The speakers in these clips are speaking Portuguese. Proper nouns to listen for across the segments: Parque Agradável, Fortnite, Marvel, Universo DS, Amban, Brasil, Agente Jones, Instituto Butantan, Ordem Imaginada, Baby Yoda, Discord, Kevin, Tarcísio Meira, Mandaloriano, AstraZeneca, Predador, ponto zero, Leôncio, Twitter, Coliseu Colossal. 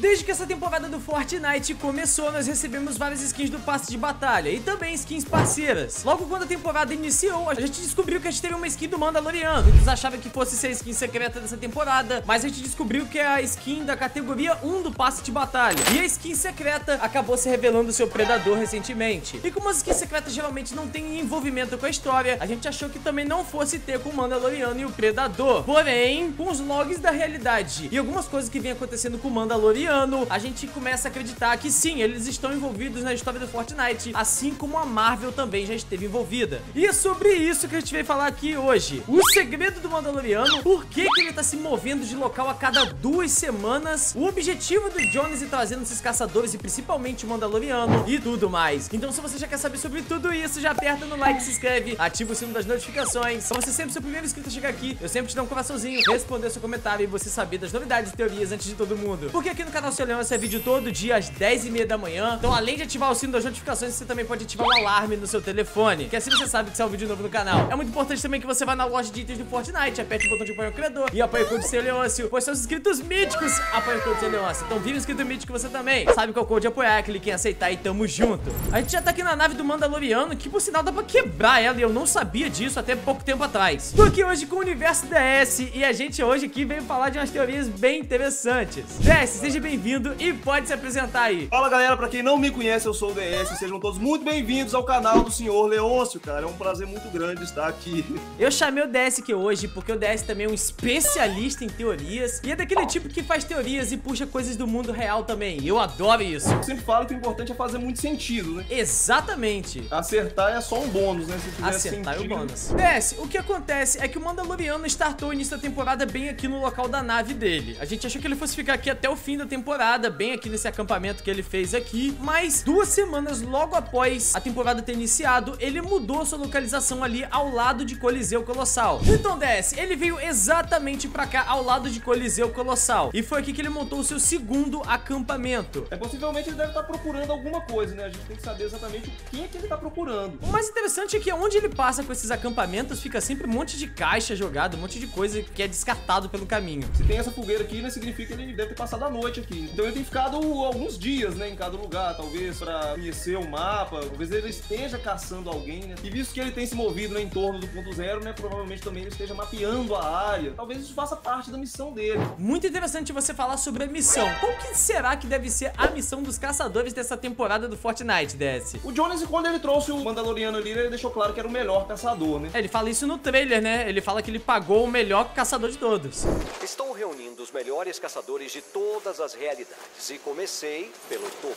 Desde que essa temporada do Fortnite começou, nós recebemos várias skins do passe de batalha e também skins parceiras. Logo quando a temporada iniciou, a gente descobriu que a gente teve uma skin do Mandaloriano. Muitos achavam que fosse ser a skin secreta dessa temporada, mas a gente descobriu que é a skin da categoria 1 do passe de batalha. E a skin secreta acabou se revelando seu Predador recentemente. E como as skins secretas geralmente não têm envolvimento com a história, a gente achou que também não fosse ter com o Mandaloriano e o Predador. Porém, com os logs da realidade e algumas coisas que vem acontecendo com o Mandaloriano, a gente começa a acreditar que sim, eles estão envolvidos na história do Fortnite, assim como a Marvel também já esteve envolvida. E é sobre isso que a gente veio falar aqui hoje. O segredo do Mandaloriano, por que que ele tá se movendo de local a cada 2 semanas, o objetivo do Jones e trazendo esses caçadores e principalmente o Mandaloriano e tudo mais. Então se você já quer saber sobre tudo isso, já aperta no like, se inscreve, ativa o sino das notificações. Pra você sempre ser o primeiro inscrito a chegar aqui, eu sempre te dou um coraçãozinho, responder o seu comentário e você saber das novidades e teorias antes de todo mundo. Porque aqui no canal Seu Leôncio é vídeo todo dia às 10h30 da manhã. Então além de ativar o sino das notificações, você também pode ativar o alarme no seu telefone, que assim você sabe que sai um vídeo novo no canal. É muito importante também que você vá na loja de itens do Fortnite, aperte o botão de apoio ao criador e apoie o code Seu Leôncio, pois seus inscritos míticos apoiam o code Seu Leôncio. Então vira inscrito mítico você também, sabe qual code apoiar, clique em aceitar e tamo junto. A gente já tá aqui na nave do Mandaloriano, que por sinal dá pra quebrar ela e eu não sabia disso até pouco tempo atrás. Tô aqui hoje com o Universo DS e a gente hoje aqui veio falar de umas teorias bem interessantes. DS, seja bem-vindo e pode se apresentar aí. Fala galera, pra quem não me conhece, eu sou o DS, sejam todos muito bem-vindos ao canal do senhor Leôncio, cara, é um prazer muito grande estar aqui. Eu chamei o DS aqui hoje porque o DS também é um especialista em teorias e é daquele tipo que faz teorias e puxa coisas do mundo real também, eu adoro isso. Eu sempre falo que o importante é fazer muito sentido, né? Exatamente. Acertar é só um bônus, né? Se acertar sentido... é o bônus. DS, o que acontece é que o Mandaloriano startou o início da temporada bem aqui no local da nave dele. A gente achou que ele fosse ficar aqui até o fim da temporada, bem aqui nesse acampamento que ele fez aqui, mas 2 semanas logo após a temporada ter iniciado, ele mudou sua localização ali ao lado de Coliseu Colossal. Então DS, ele veio exatamente pra cá, ao lado de Coliseu Colossal, e foi aqui que ele montou o seu segundo acampamento. É, possivelmente ele deve estar procurando alguma coisa, né? A gente tem que saber exatamente o que é que ele tá procurando. O mais interessante é que onde ele passa com esses acampamentos, fica sempre um monte de caixa jogada, um monte de coisa que é descartado pelo caminho. Se tem essa fogueira aqui, né, significa que ele deve ter passado a noite aqui. Então ele tem ficado alguns dias, né, em cada lugar, talvez pra conhecer o mapa, talvez ele esteja caçando alguém, né? E visto que ele tem se movido, né, em torno do ponto zero, né, provavelmente também ele esteja mapeando a área. Talvez isso faça parte da missão dele. Muito interessante você falar sobre a missão. Qual que será que deve ser a missão dos caçadores dessa temporada do Fortnite, DS? O Jones, quando ele trouxe o Mandaloriano ali, ele deixou claro que era o melhor caçador, né? É, ele fala isso no trailer, né? Ele fala que ele pagou o melhor caçador de todos. Estão reunindo os melhores caçadores de todas as realidades e comecei pelo topo.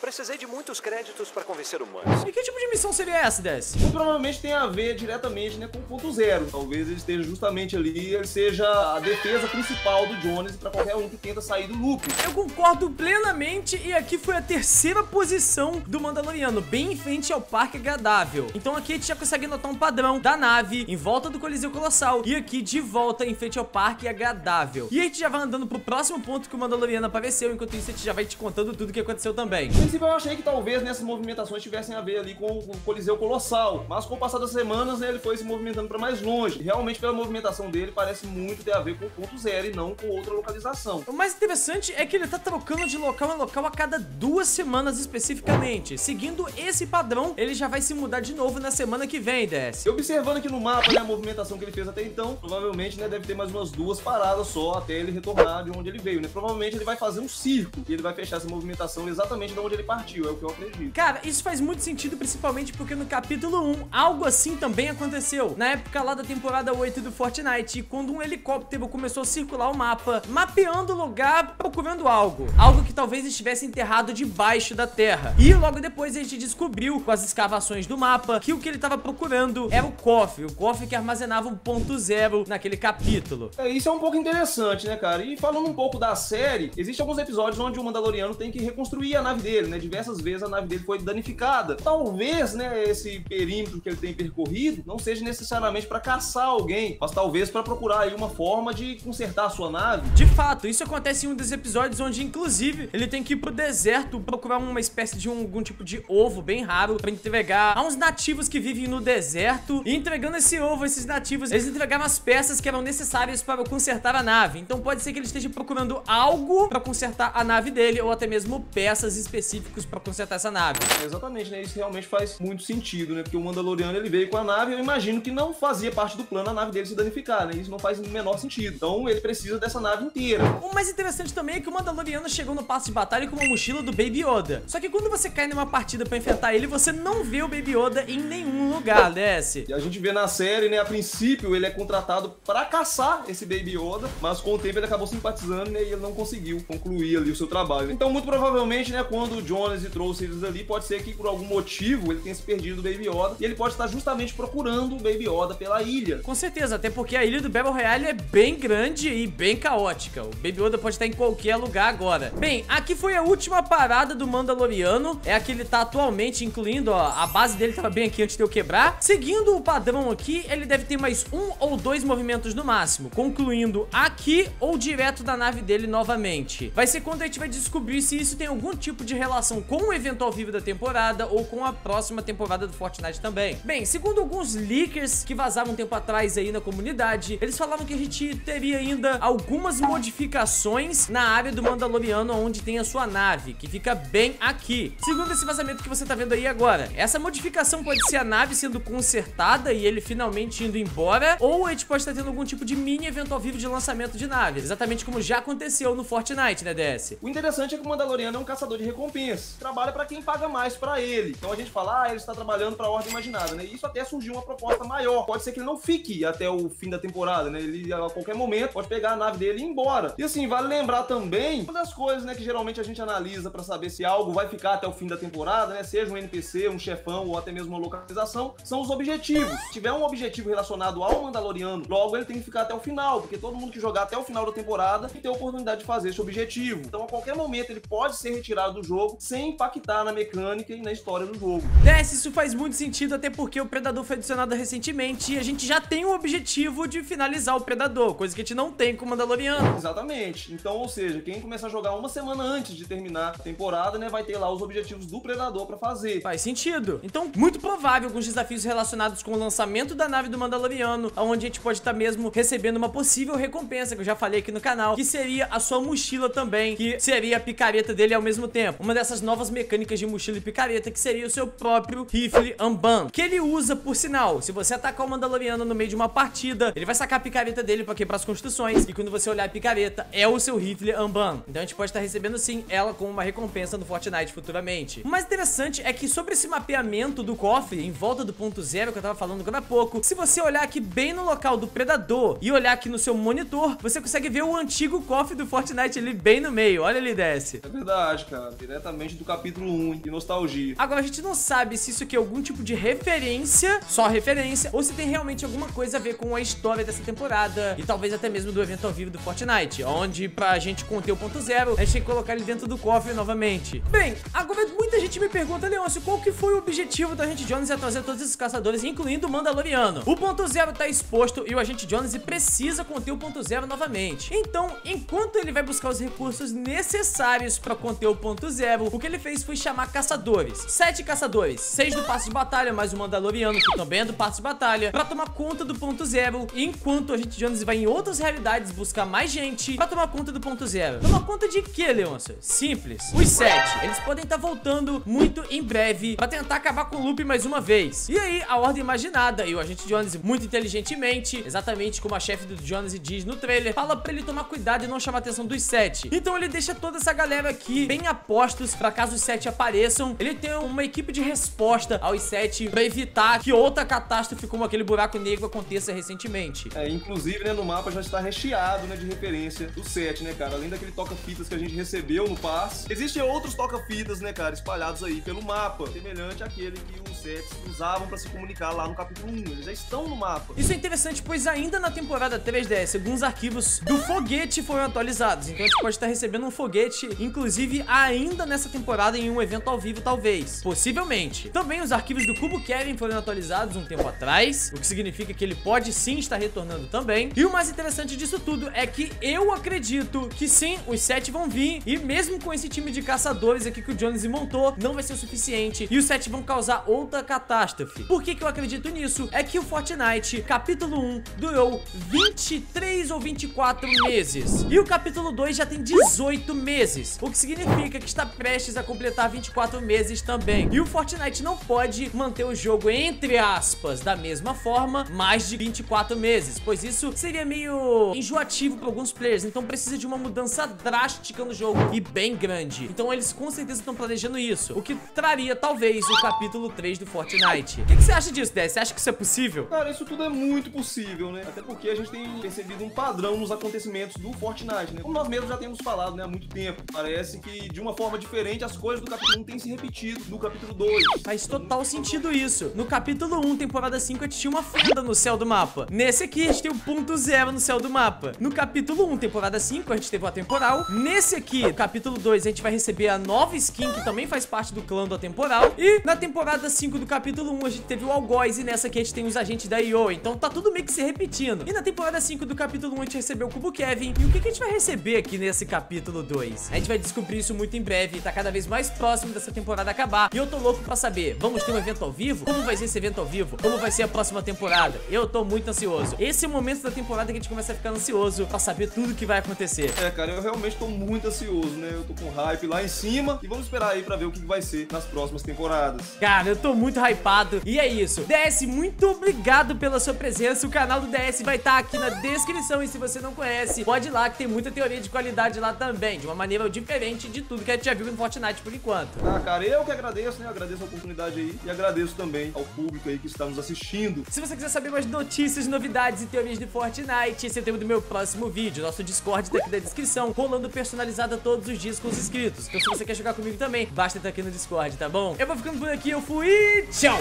Precisei de muitos créditos para convencer o Mans. E que tipo de missão seria essa, Des? Então, provavelmente tem a ver diretamente, né, com o ponto zero. Talvez ele esteja justamente ali, ele seja a defesa principal do Jones para qualquer um que tenta sair do loop. Eu concordo plenamente e aqui foi a 3ª posição do Mandaloriano, bem em frente ao Parque Agradável. Então aqui a gente já consegue notar um padrão da nave em volta do Coliseu Colossal e aqui de volta em frente ao Parque Agradável. E a gente já vai andando pro próximo ponto que o Mandaloriano apareceu, enquanto isso a gente já vai te contando tudo o que aconteceu também. No princípio eu achei que talvez nessas movimentações tivessem a ver ali com o Coliseu Colossal, mas com o passar das semanas, né, ele foi se movimentando para mais longe. Realmente pela movimentação dele parece muito ter a ver com o ponto zero e não com outra localização. O mais interessante é que ele tá trocando de local em local a cada 2 semanas especificamente. Seguindo esse padrão, ele já vai se mudar de novo na semana que vem, DS. E observando aqui no mapa, né, a movimentação que ele fez até então, provavelmente, né, deve ter mais umas 2 paradas só até ele retornar de onde ele veio, né? Provavelmente ele vai fazer um circo e ele vai fechar essa movimentação exatamente de onde ele partiu, é o que eu acredito. Cara, isso faz muito sentido, principalmente porque no capítulo 1 algo assim também aconteceu. Na época lá da temporada 8 do Fortnite, quando um helicóptero começou a circular o mapa, mapeando o lugar, procurando algo. Algo que talvez estivesse enterrado debaixo da terra. E logo depois a gente descobriu, com as escavações do mapa, que o que ele estava procurando era o cofre que armazenava um ponto zero naquele capítulo. É, isso é um pouco interessante, né, cara? E falando um pouco da série, existem alguns episódios onde o Mandaloriano tem que reconstruir a nave dele. dele, né? Diversas vezes a nave dele foi danificada. Talvez, né, esse perímetro que ele tem percorrido não seja necessariamente para caçar alguém, mas talvez para procurar aí uma forma de consertar a sua nave. De fato, isso acontece em um dos episódios onde, inclusive, ele tem que ir pro deserto procurar uma espécie de algum tipo de ovo bem raro para entregar a uns nativos que vivem no deserto. E entregando esse ovo, esses nativos, eles entregaram as peças que eram necessárias para consertar a nave. Então pode ser que ele esteja procurando algo para consertar a nave dele, ou até mesmo peças específicas para consertar essa nave. Exatamente, né? Isso realmente faz muito sentido, né? Porque o Mandaloriano, ele veio com a nave, eu imagino que não fazia parte do plano a nave dele se danificar, né? Isso não faz o menor sentido. Então ele precisa dessa nave inteira. O mais interessante também é que o Mandaloriano chegou no passo de batalha com uma mochila do Baby Yoda. Só que quando você cai numa partida para enfrentar ele, você não vê o Baby Yoda em nenhum lugar, desce. E a gente vê na série, né? A princípio ele é contratado para caçar esse Baby Yoda, mas com o tempo ele acabou simpatizando, né, e ele não conseguiu concluir ali o seu trabalho. Então muito provavelmente, né, quando o Jones trouxe eles ali, pode ser que por algum motivo ele tenha se perdido o Baby Yoda, e ele pode estar justamente procurando o Baby Yoda pela ilha. Com certeza, até porque a ilha do Battle Royale é bem grande e bem caótica. O Baby Yoda pode estar em qualquer lugar agora. Bem, aqui foi a última parada do Mandaloriano, é a que ele tá atualmente, incluindo, ó, a base dele tava bem aqui antes de eu quebrar. Seguindo o padrão aqui, ele deve ter mais um ou dois movimentos no máximo, concluindo aqui ou direto da nave dele novamente. Vai ser quando a gente vai descobrir se isso tem algum tipo de relação com o eventual vivo da temporada ou com a próxima temporada do Fortnite também. Bem, segundo alguns leakers que vazaram um tempo atrás aí na comunidade, eles falavam que a gente teria ainda algumas modificações na área do Mandaloriano onde tem a sua nave, que fica bem aqui. Segundo esse vazamento que você tá vendo aí agora, essa modificação pode ser a nave sendo consertada e ele finalmente indo embora, ou a gente pode estar tendo algum tipo de mini eventual vivo de lançamento de nave, exatamente como já aconteceu no Fortnite, né, DS? O interessante é que o Mandaloriano é um caçador de recompensa, trabalha pra quem paga mais pra ele. Então a gente fala, ah, ele está trabalhando pra Ordem Imaginada, né? E isso até surgiu uma proposta maior. Pode ser que ele não fique até o fim da temporada, né? Ele a qualquer momento pode pegar a nave dele e ir embora. E assim, vale lembrar também, uma das coisas, né, que geralmente a gente analisa pra saber se algo vai ficar até o fim da temporada, né? Seja um NPC, um chefão ou até mesmo uma localização, são os objetivos. Se tiver um objetivo relacionado ao Mandaloriano, logo ele tem que ficar até o final, porque todo mundo que jogar até o final da temporada tem que ter a oportunidade de fazer esse objetivo. Então a qualquer momento ele pode ser retirado do jogo sem impactar na mecânica e na história do jogo. Desce, isso faz muito sentido, até porque o Predador foi adicionado recentemente e a gente já tem o objetivo de finalizar o Predador, coisa que a gente não tem com o Mandaloriano. Exatamente. Então, ou seja, quem começar a jogar uma semana antes de terminar a temporada, né, vai ter lá os objetivos do Predador pra fazer. Faz sentido. Então, muito provável alguns desafios relacionados com o lançamento da nave do Mandaloriano, onde a gente pode estar mesmo recebendo uma possível recompensa, que eu já falei aqui no canal, que seria a sua mochila também, que seria a picareta dele ao mesmo tempo. Uma dessas novas mecânicas de mochila e picareta, que seria o seu próprio rifle Amban, que ele usa, por sinal. Se você atacar o Mandaloriano no meio de uma partida, ele vai sacar a picareta dele pra quebrar as construções, e quando você olhar a picareta, é o seu rifle Amban. Então a gente pode estar recebendo, sim, ela como uma recompensa no Fortnite futuramente. O mais interessante é que sobre esse mapeamento do cofre, em volta do ponto zero, que eu tava falando agora há pouco, se você olhar aqui bem no local do Predador e olhar aqui no seu monitor, você consegue ver o antigo cofre do Fortnite ali bem no meio. Olha ali, desce. É verdade, cara. Diretamente do capítulo 1, de nostalgia. Agora, a gente não sabe se isso aqui é algum tipo de referência, só referência, ou se tem realmente alguma coisa a ver com a história dessa temporada e talvez até mesmo do evento ao vivo do Fortnite, onde pra gente conter o ponto zero, a gente tem que colocar ele dentro do cofre novamente. Bem, agora muita gente me pergunta, Leôncio, qual que foi o objetivo do Agente Jones a trazer todos esses caçadores, incluindo o Mandaloriano? O ponto zero tá exposto e o Agente Jones precisa conter o ponto zero novamente. Então, enquanto ele vai buscar os recursos necessários pra conter o ponto zero, o que ele fez foi chamar caçadores. 7 caçadores, 6 do passo de batalha, mais o Mandaloriano, que também é do passo de batalha, pra tomar conta do ponto zero, enquanto o Agente Jones vai em outras realidades buscar mais gente pra tomar conta do ponto zero. Tomar conta de quê, Leôncio? Simples. Os 7, eles podem estar voltando muito em breve pra tentar acabar com o loop mais uma vez. E aí, a Ordem Imaginada e o Agente Jones, muito inteligentemente, exatamente como a chefe do Jones diz no trailer, fala pra ele tomar cuidado e não chamar a atenção dos 7. Então ele deixa toda essa galera aqui bem apostos pra caso os 7 apareçam, ele tem uma equipe de resposta aos 7 pra evitar que outra catástrofe como aquele buraco negro aconteça recentemente. É, inclusive, né, no mapa já está recheado, né, de referência do 7, né, cara? Além daquele toca-fitas que a gente recebeu no passe, existem outros toca-fitas, né, cara, espalhados aí pelo mapa, semelhante àquele que os 7 usavam pra se comunicar lá no capítulo 1. Eles já estão no mapa. Isso é interessante, pois ainda na temporada 3DS, alguns arquivos do foguete foram atualizados. Então a gente pode estar recebendo um foguete, inclusive ainda nessa nessa temporada em um evento ao vivo, talvez. Possivelmente. Também os arquivos do Cubo Kevin foram atualizados um tempo atrás, o que significa que ele pode sim estar retornando também. E o mais interessante disso tudo é que eu acredito que sim, os 7 vão vir. E mesmo com esse time de caçadores aqui que o Jones montou, não vai ser o suficiente. E os 7 vão causar outra catástrofe. Por que que eu acredito nisso? É que o Fortnite, capítulo 1, durou 23 ou 24 meses. E o capítulo 2 já tem 18 meses. O que significa que está prestes a completar 24 meses também. E o Fortnite não pode manter o jogo, entre aspas, da mesma forma, mais de 24 meses. Pois isso seria meio enjoativo para alguns players. Então precisa de uma mudança drástica no jogo e bem grande. Então eles com certeza estão planejando isso. O que traria, talvez, o capítulo 3 do Fortnite. O que você acha disso, DS? Você acha que isso é possível? Cara, isso tudo é muito possível, né? Até porque a gente tem percebido um padrão nos acontecimentos do Fortnite, né? Como nós mesmos já temos falado, né, há muito tempo. Parece que, de uma forma diferente, as coisas do capítulo 1 têm se repetido no capítulo 2. Faz total sentido isso. No capítulo 1, temporada 5, a gente tinha uma fenda no céu do mapa. Nesse aqui, a gente tem o ponto zero no céu do mapa. No capítulo 1, temporada 5, a gente teve o atemporal. Nesse aqui, capítulo 2, a gente vai receber a nova skin, que também faz parte do clã do atemporal. E na temporada 5 do capítulo 1, a gente teve o algoz. E nessa aqui, a gente tem os agentes da IO. Então tá tudo meio que se repetindo. E na temporada 5 do capítulo 1, a gente recebeu o Cubo Kevin. E o que a gente vai receber aqui nesse capítulo 2? A gente vai descobrir isso muito em breve. Tá cada vez mais próximo dessa temporada acabar. E eu tô louco pra saber. Vamos ter um evento ao vivo? Como vai ser esse evento ao vivo? Como vai ser a próxima temporada? Eu tô muito ansioso. Esse é o momento da temporada que a gente começa a ficar ansioso pra saber tudo que vai acontecer. É, cara, eu realmente tô muito ansioso, né? Eu tô com hype lá em cima. E vamos esperar aí pra ver o que vai ser nas próximas temporadas. Cara, eu tô muito hypado. E é isso. DS, muito obrigado pela sua presença. O canal do DS vai estar aqui na descrição. E se você não conhece, pode ir lá que tem muita teoria de qualidade lá também. De uma maneira diferente de tudo que a gente já viu no Fortnite por enquanto. Ah, cara, eu que agradeço, né? Eu agradeço a oportunidade aí. E agradeço também ao público aí que está nos assistindo. Se você quiser saber mais notícias, novidades e teorias de Fortnite, esse é o tema do meu próximo vídeo. Nosso Discord tá aqui na descrição, rolando personalizada todos os dias com os inscritos. Então se você quer jogar comigo também, basta estar aqui no Discord, tá bom? Eu vou ficando por aqui, eu fui e tchau!